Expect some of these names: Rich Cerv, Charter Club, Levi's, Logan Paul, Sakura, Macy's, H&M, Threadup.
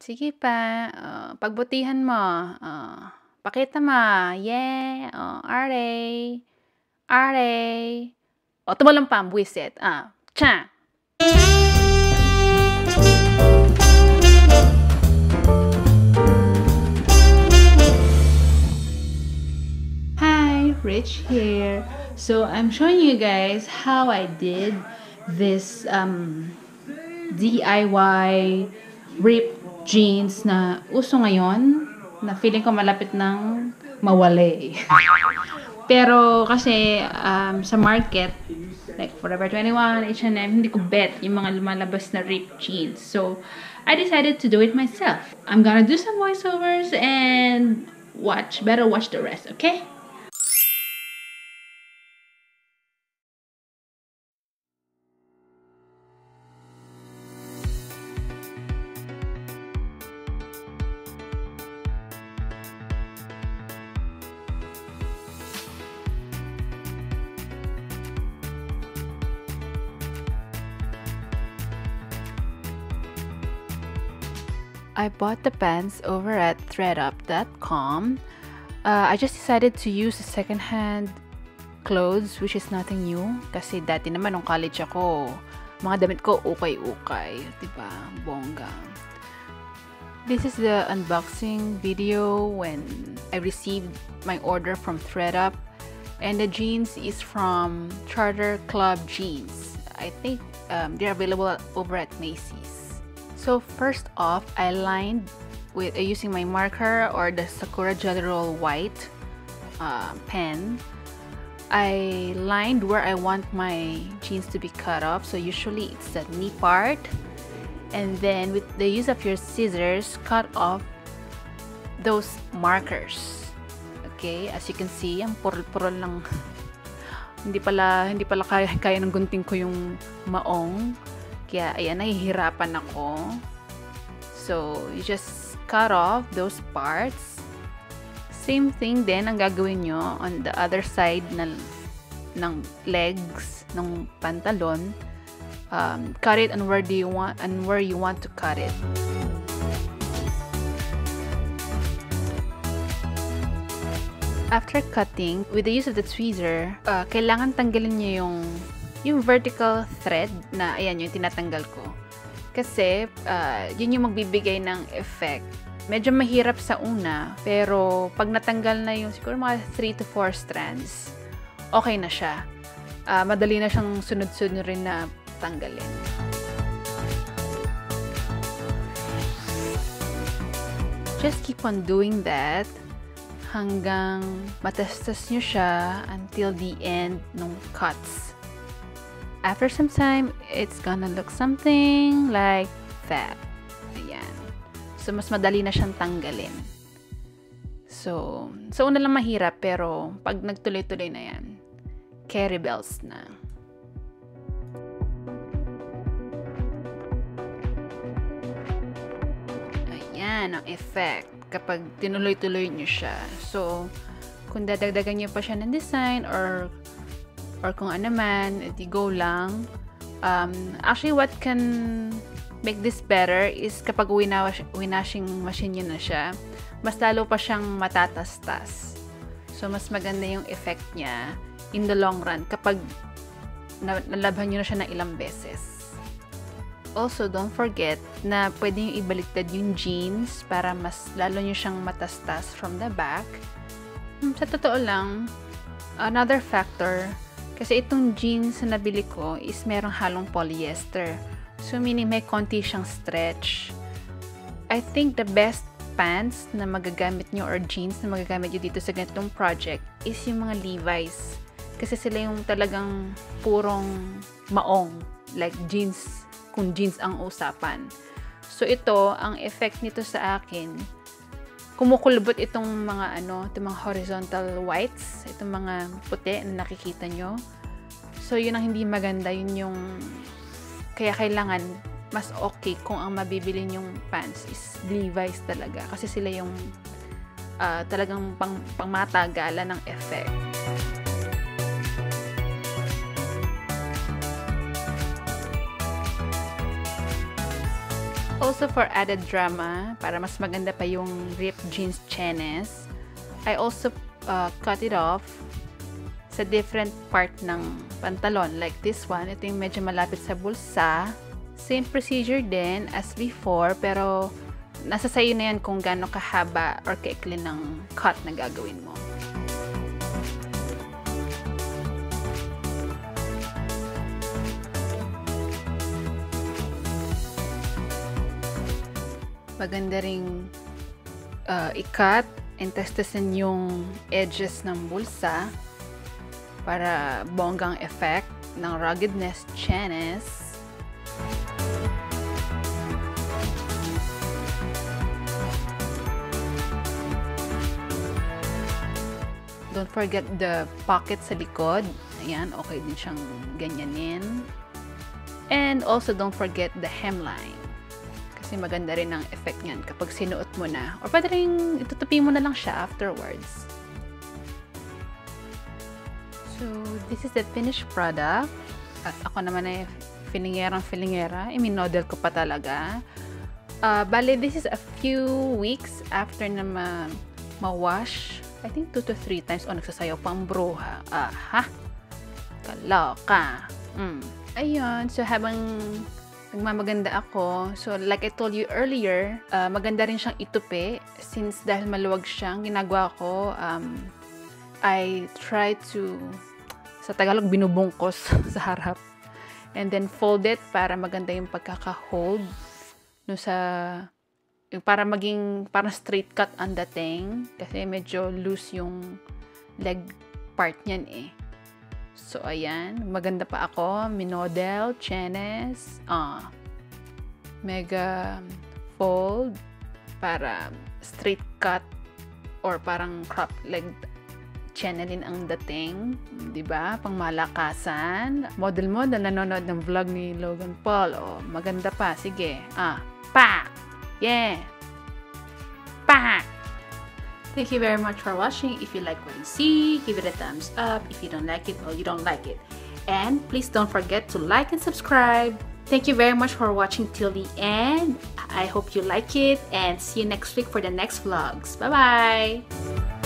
Sige pa. Pagbutihan mo. Pakita mo. Yeah. Aray. Aray. O, tumalong pa. Buwisit. Tsa. Hi, Rich here. So, I'm showing you guys how I did this DIY ripped jeans na uso ngayon, na feeling ko malapit ng mawali. Pero kasi sa market, like Forever 21, H&M, hindi ko bet yung mga lumalabas na ripped jeans. So, I decided to do it myself. I'm gonna do some voiceovers and better watch the rest, okay? I bought the pants over at threadup.com. I just decided to use the secondhand clothes, which is nothing new. Kasi dati naman nung college ako, mga damit ko ukay-ukay, diba? Bongga. This is the unboxing video when I received my order from Threadup, and the jeans is from Charter Club jeans. I think they're available over at Macy's. So first off, I lined with using my marker or the Sakura Jelly Roll white pen. I lined where I want my jeans to be cut off. So usually it's the knee part. And then with the use of your scissors, cut off those markers. Okay, as you can see, ang purol-purol lang. Hindi pala kaya ng gunting ko yung maong. Kaya, ayan, nahihirapan ako. So, you just cut off those parts. Same thing din ang gagawin nyo on the other side ng legs, ng pantalon. Cut it on where you want to cut it. After cutting, with the use of the tweezer, kailangan tanggalin nyo yung vertical thread na ayan yung tinatanggal ko. Kasi yun yung magbibigay ng effect. Medyo mahirap sa una, pero pag natanggal na yung siguro mga 3 to 4 strands, okay na siya. Madali na siyang sunod-sunod rin na tanggalin. Just keep on doing that hanggang matestas nyo siya until the end ng cuts. After some time, it's gonna look something like that. Ayan. So, mas madali na siyang tanggalin. So, sa una lang mahirap, pero pag nagtuloy-tuloy na yan, carry bells na. Ayan ang effect kapag tinuloy-tuloy nyo siya. So, kung dadagdagan nyo pa siya ng design or kung ano man, edi go lang. Actually, what can make this better is kapag winashing machine nyo na siya, mas lalo pa siyang matatastas. So, mas maganda yung effect niya in the long run kapag nalabhan nyo na siya ng ilang beses. Also, don't forget na pwede nyo ibaliktad yung jeans para mas lalo nyo siyang matastas from the back. Sa totoo lang, another factor, kasi itong jeans na nabili ko is merong halong polyester. So, meaning may konti siyang stretch. I think the best pants na magagamit nyo or jeans na magagamit nyo dito sa ganitong project is yung mga Levi's. Kasi sila yung talagang purong maong. Like jeans, kung jeans ang usapan. So, ito, ang effect nito sa akin, kumukulubot itong mga itong mga horizontal whites, itong mga puti na nakikita nyo. So, yun ang hindi maganda. Yun yung, kaya kailangan mas okay kung ang mabibili yung pants is Levi's talaga. Kasi sila yung talagang pangmatagala ng effect. Also for added drama, para mas maganda pa yung ripped jeans chenes, I also cut it off sa different part ng pantalon. Like this one, ito yung medyo malapit sa bulsa. Same procedure din as before, pero nasa sayo na yan kung gaano kahaba or kaikli ng cut na gagawin mo. Maganda ring i-cut and testasin yung edges ng bulsa para bonggang effect ng ruggedness chenes. Don't forget the pocket sa likod. Ayan, okay din siyang ganyanin. And also don't forget the hemline. Maganda rin ang effect niyan kapag sinuot mo na. Or pwede rin itutupi mo na lang siya afterwards. So, this is the finished product. At ako naman ay filingera. Iminodel ko pa talaga. Bale, this is a few weeks after na ma-wash. I think 2 to 3 times. Oh, nagsasayaw pang bruha. Aha! Kaloka! Ayun. So, habang nagmamaganda ako. So, like I told you earlier, maganda rin siyang itupi. Since dahil maluwag siyang ginagawa ko, I try to, sa Tagalog, binubungkos sa harap. And then fold it para maganda yung pagkaka-hold. No, sa, para maging, parang straight cut ang dating. Kasi medyo loose yung leg part niyan eh. So, ayan. Maganda pa ako. Minodel, chenes, mega fold para straight cut or parang crop leg cheneling ang dating. Diba? Pang malakasan. Model-model nanonood ng vlog ni Logan Paul. O, maganda pa. Sige. Pak! Yeah! Pak! Thank you very much for watching. If you like what you see, give it a thumbs up. If you don't like it, or you don't like it. And please don't forget to like and subscribe. Thank you very much for watching till the end. I hope you like it and see you next week for the next vlogs. Bye-bye!